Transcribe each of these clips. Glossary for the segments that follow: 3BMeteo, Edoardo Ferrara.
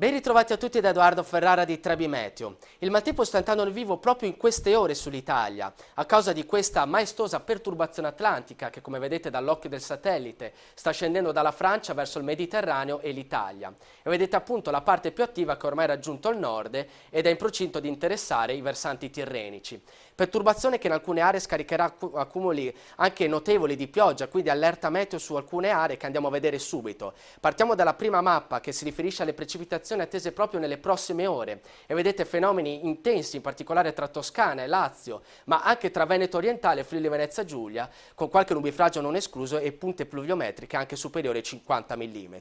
Ben ritrovati a tutti da Edoardo Ferrara di 3BMeteo. Il maltempo sta entrando nel vivo proprio in queste ore sull'Italia a causa di questa maestosa perturbazione atlantica che, come vedete dall'occhio del satellite, sta scendendo dalla Francia verso il Mediterraneo e l'Italia. E vedete appunto la parte più attiva che ormai ha raggiunto il nord ed è in procinto di interessare i versanti tirrenici. Perturbazione che in alcune aree scaricherà accumuli anche notevoli di pioggia, quindi allerta meteo su alcune aree che andiamo a vedere subito. Partiamo dalla prima mappa che si riferisce alle precipitazioni attese proprio nelle prossime ore e vedete fenomeni intensi in particolare tra Toscana e Lazio, ma anche tra Veneto orientale e Friuli Venezia Giulia, con qualche nubifragio non escluso e punte pluviometriche anche superiori ai 50 mm.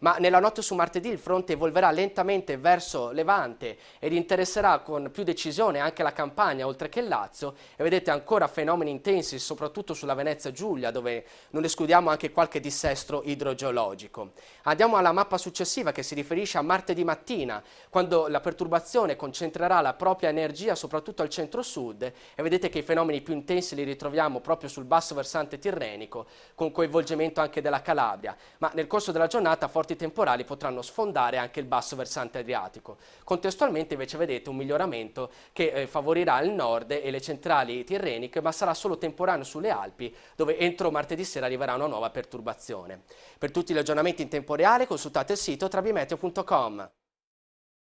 Ma nella notte su martedì il fronte evolverà lentamente verso Levante ed interesserà con più decisione anche la Campania oltre che il Lazio e vedete ancora fenomeni intensi soprattutto sulla Venezia Giulia, dove non escludiamo anche qualche dissesto idrogeologico. Andiamo alla mappa successiva che si riferisce a martedì mattina, quando la perturbazione concentrerà la propria energia soprattutto al centro-sud e vedete che i fenomeni più intensi li ritroviamo proprio sul basso versante tirrenico, con coinvolgimento anche della Calabria, ma nel corso della giornata forti temporali potranno sfondare anche il basso versante adriatico. Contestualmente invece vedete un miglioramento che favorirà il nord e le centrali tirreniche, ma sarà solo temporaneo sulle Alpi, dove entro martedì sera arriverà una nuova perturbazione. Per tutti gli aggiornamenti in tempo reale consultate il sito 3bmeteo.com.